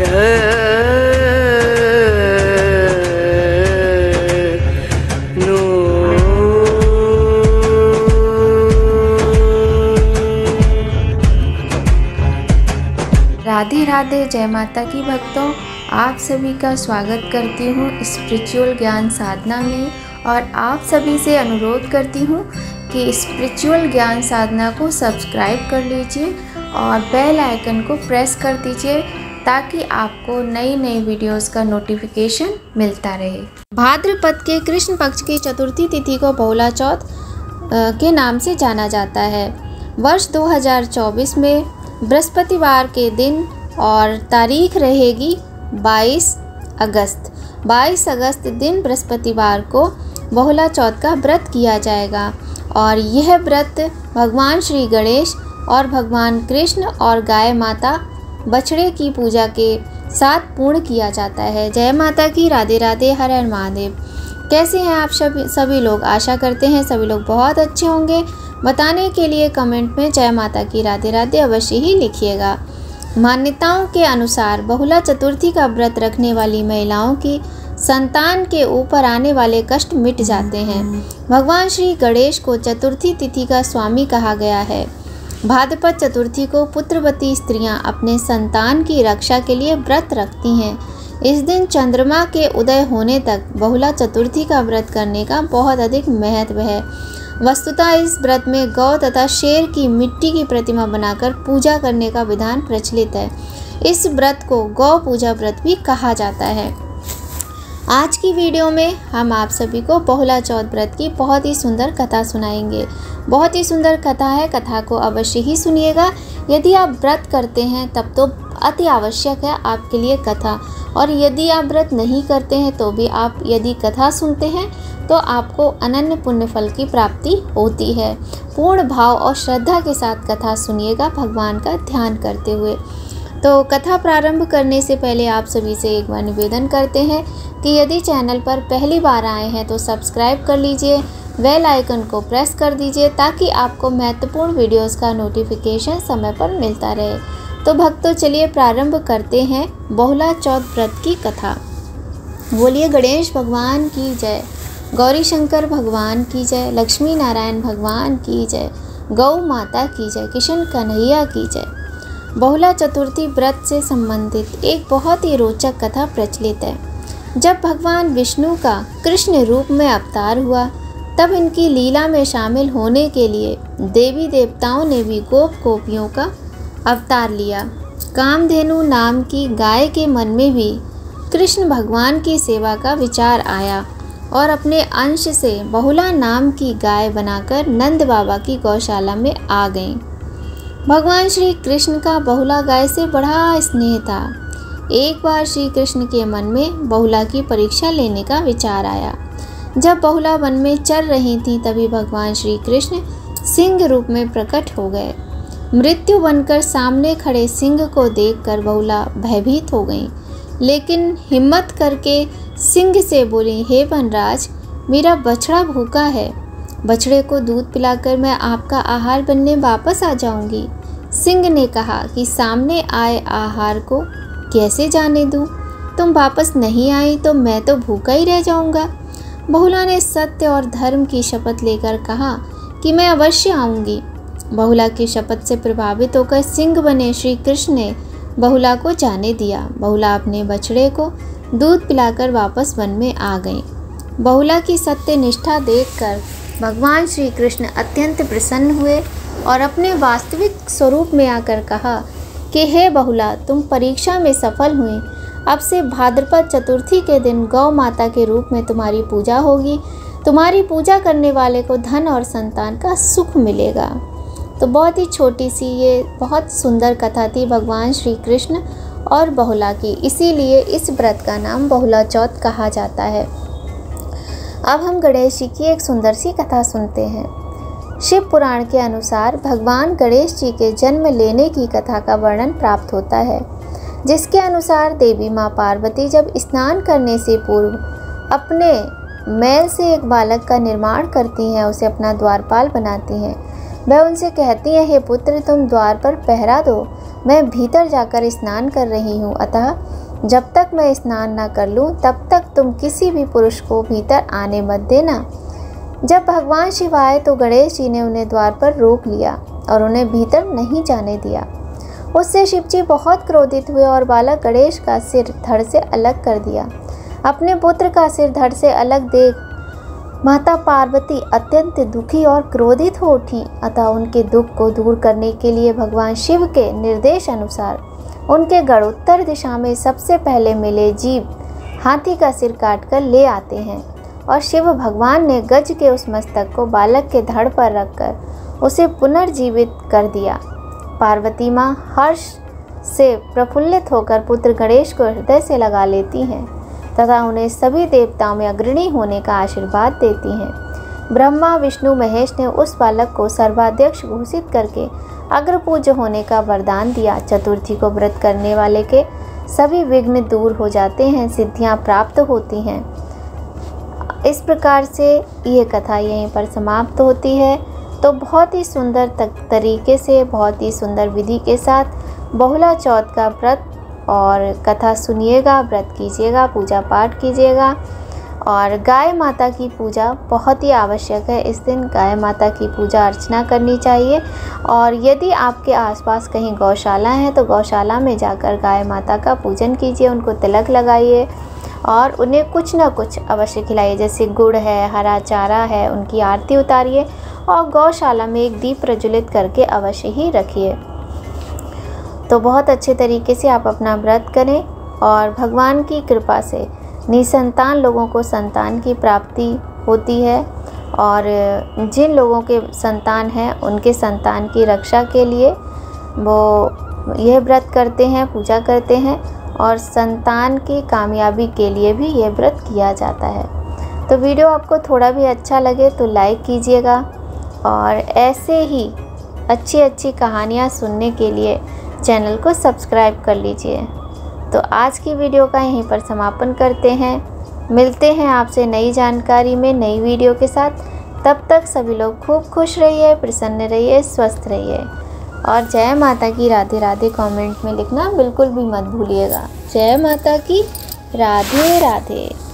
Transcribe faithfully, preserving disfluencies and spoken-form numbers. राधे राधे। जय माता की भक्तों, आप सभी का स्वागत करती हूँ स्पिरिचुअल ज्ञान साधना में और आप सभी से अनुरोध करती हूँ कि स्पिरिचुअल ज्ञान साधना को सब्सक्राइब कर लीजिए और बेल आइकन को प्रेस कर दीजिए ताकि आपको नई नई वीडियोस का नोटिफिकेशन मिलता रहे। भाद्रपद के कृष्ण पक्ष की चतुर्थी तिथि को बहुला चौथ के नाम से जाना जाता है। वर्ष दो हज़ार चौबीस में बृहस्पतिवार के दिन और तारीख रहेगी बाईस अगस्त। बाईस अगस्त दिन बृहस्पतिवार को बहुला चौथ का व्रत किया जाएगा और यह व्रत भगवान श्री गणेश और भगवान कृष्ण और गाय माता बछड़े की पूजा के साथ पूर्ण किया जाता है। जय माता की। राधे राधे। हर हर महादेव। कैसे हैं आप सभी लोग? आशा करते हैं सभी लोग बहुत अच्छे होंगे। बताने के लिए कमेंट में जय माता की राधे राधे अवश्य ही लिखिएगा। मान्यताओं के अनुसार बहुला चतुर्थी का व्रत रखने वाली महिलाओं की संतान के ऊपर आने वाले कष्ट मिट जाते हैं। भगवान श्री गणेश को चतुर्थी तिथि का स्वामी कहा गया है। भाद्रपद चतुर्थी को पुत्रवती स्त्रियां अपने संतान की रक्षा के लिए व्रत रखती हैं। इस दिन चंद्रमा के उदय होने तक बहुला चतुर्थी का व्रत करने का बहुत अधिक महत्व है। वस्तुतः इस व्रत में गौ तथा शेर की मिट्टी की प्रतिमा बनाकर पूजा करने का विधान प्रचलित है। इस व्रत को गौ पूजा व्रत भी कहा जाता है। आज की वीडियो में हम आप सभी को बहुला चौथ व्रत की बहुत ही सुंदर कथा सुनाएंगे। बहुत ही सुंदर कथा है, कथा को अवश्य ही सुनिएगा। यदि आप व्रत करते हैं तब तो अति आवश्यक है आपके लिए कथा, और यदि आप व्रत नहीं करते हैं तो भी आप यदि कथा सुनते हैं तो आपको अनन्य पुण्य फल की प्राप्ति होती है। पूर्ण भाव और श्रद्धा के साथ कथा सुनिएगा, भगवान का ध्यान करते हुए। तो कथा प्रारंभ करने से पहले आप सभी से एक बार निवेदन करते हैं कि यदि चैनल पर पहली बार आए हैं तो सब्सक्राइब कर लीजिए, बेल आइकन को प्रेस कर दीजिए ताकि आपको महत्वपूर्ण वीडियोस का नोटिफिकेशन समय पर मिलता रहे। तो भक्तों चलिए प्रारंभ करते हैं बहुला चौथ व्रत की कथा। बोलिए गणेश भगवान की जय, गौरी शंकर भगवान की जय, लक्ष्मी नारायण भगवान की जय, गौ माता की जय, किशन कन्हैया की जय। बहुला चतुर्थी व्रत से संबंधित एक बहुत ही रोचक कथा प्रचलित है। जब भगवान विष्णु का कृष्ण रूप में अवतार हुआ तब इनकी लीला में शामिल होने के लिए देवी देवताओं ने भी गोप गोपियों का अवतार लिया। कामधेनु नाम की गाय के मन में भी कृष्ण भगवान की सेवा का विचार आया और अपने अंश से बहुला नाम की गाय बनाकर नंद बाबा की गौशाला में आ गईं। भगवान श्री कृष्ण का बहुला गाय से बड़ा स्नेह था। एक बार श्री कृष्ण के मन में बहुला की परीक्षा लेने का विचार आया। जब बहुला वन में चल रही थी तभी भगवान श्री कृष्ण सिंह रूप में प्रकट हो गए। मृत्यु बनकर सामने खड़े सिंह को देखकर बहुला भयभीत हो गईं, लेकिन हिम्मत करके सिंह से बोली, हे वनराज, मेरा बछड़ा भूखा है, बछड़े को दूध पिलाकर मैं आपका आहार बनने वापस आ जाऊंगी। सिंह ने कहा कि सामने आए आहार को कैसे जाने दूं? तुम वापस नहीं आई तो मैं तो भूखा ही रह जाऊंगा। बहुला ने सत्य और धर्म की शपथ लेकर कहा कि मैं अवश्य आऊंगी। बहुला की शपथ से प्रभावित होकर सिंह बने श्री कृष्ण ने बहुला को जाने दिया। बहुला अपने बछड़े को दूध पिलाकर वापस वन में आ गई। बहुला की सत्य निष्ठा देखकर भगवान श्री कृष्ण अत्यंत प्रसन्न हुए और अपने वास्तविक स्वरूप में आकर कहा कि हे बहुला, तुम परीक्षा में सफल हुई। अब से भाद्रपद चतुर्थी के दिन गौ माता के रूप में तुम्हारी पूजा होगी। तुम्हारी पूजा करने वाले को धन और संतान का सुख मिलेगा। तो बहुत ही छोटी सी ये बहुत सुंदर कथा थी भगवान श्री कृष्ण और बहुला की, इसीलिए इस व्रत का नाम बहुला चौथ कहा जाता है। अब हम गणेश जी की एक सुंदर सी कथा सुनते हैं। शिव पुराण के अनुसार भगवान गणेश जी के जन्म लेने की कथा का वर्णन प्राप्त होता है, जिसके अनुसार देवी माँ पार्वती जब स्नान करने से पूर्व अपने मैल से एक बालक का निर्माण करती हैं, उसे अपना द्वारपाल बनाती हैं। वह उनसे कहती है, हे पुत्र, तुम द्वार पर पहरा दो मैं भीतर जाकर स्नान कर रही हूँ, अतः जब तक मैं स्नान ना कर लूँ तब तक तुम किसी भी पुरुष को भीतर आने मत देना। जब भगवान शिव आए तो गणेश जी ने उन्हें द्वार पर रोक लिया और उन्हें भीतर नहीं जाने दिया। उससे शिवजी बहुत क्रोधित हुए और बालक गणेश का सिर धड़ से अलग कर दिया। अपने पुत्र का सिर धड़ से अलग देख माता पार्वती अत्यंत दुखी और क्रोधित हो उठी, अतः उनके दुख को दूर करने के लिए भगवान शिव के निर्देश अनुसार उनके गढ़ोत्तर दिशा में सबसे पहले मिले जीव हाथी का सिर काटकर ले आते हैं और शिव भगवान ने गज के उस मस्तक को बालक के धड़ पर रखकर उसे पुनर्जीवित कर दिया। पार्वती माँ हर्ष से प्रफुल्लित होकर पुत्र गणेश को हृदय से लगा लेती हैं तथा उन्हें सभी देवताओं में अग्रणी होने का आशीर्वाद देती हैं। ब्रह्मा विष्णु महेश ने उस बालक को सर्वाध्यक्ष घोषित करके अग्रपूज्य होने का वरदान दिया। चतुर्थी को व्रत करने वाले के सभी विघ्न दूर हो जाते हैं, सिद्धियां प्राप्त होती हैं। इस प्रकार से यह कथा यहीं पर समाप्त होती है। तो बहुत ही सुंदर तरीके से, बहुत ही सुंदर विधि के साथ बहुला चौथ का व्रत और कथा सुनिएगा, व्रत कीजिएगा, पूजा पाठ कीजिएगा। और गाय माता की पूजा बहुत ही आवश्यक है, इस दिन गाय माता की पूजा अर्चना करनी चाहिए। और यदि आपके आसपास कहीं गौशाला है तो गौशाला में जाकर गाय माता का पूजन कीजिए, उनको तिलक लगाइए और उन्हें कुछ ना कुछ अवश्य खिलाइए, जैसे गुड़ है, हरा चारा है, उनकी आरती उतारिए और गौशाला में एक दीप प्रज्वलित करके अवश्य ही रखिए। तो बहुत अच्छे तरीके से आप अपना व्रत करें और भगवान की कृपा से निसंतान लोगों को संतान की प्राप्ति होती है और जिन लोगों के संतान हैं उनके संतान की रक्षा के लिए वो यह व्रत करते हैं, पूजा करते हैं और संतान की कामयाबी के लिए भी यह व्रत किया जाता है। तो वीडियो आपको थोड़ा भी अच्छा लगे तो लाइक कीजिएगा और ऐसे ही अच्छी अच्छी कहानियाँ सुनने के लिए चैनल को सब्सक्राइब कर लीजिए। तो आज की वीडियो का यहीं पर समापन करते हैं। मिलते हैं आपसे नई जानकारी में, नई वीडियो के साथ। तब तक सभी लोग खूब खुश रहिए, प्रसन्न रहिए, स्वस्थ रहिए और जय माता की राधे राधे कमेंट में लिखना बिल्कुल भी मत भूलिएगा। जय माता की राधे राधे।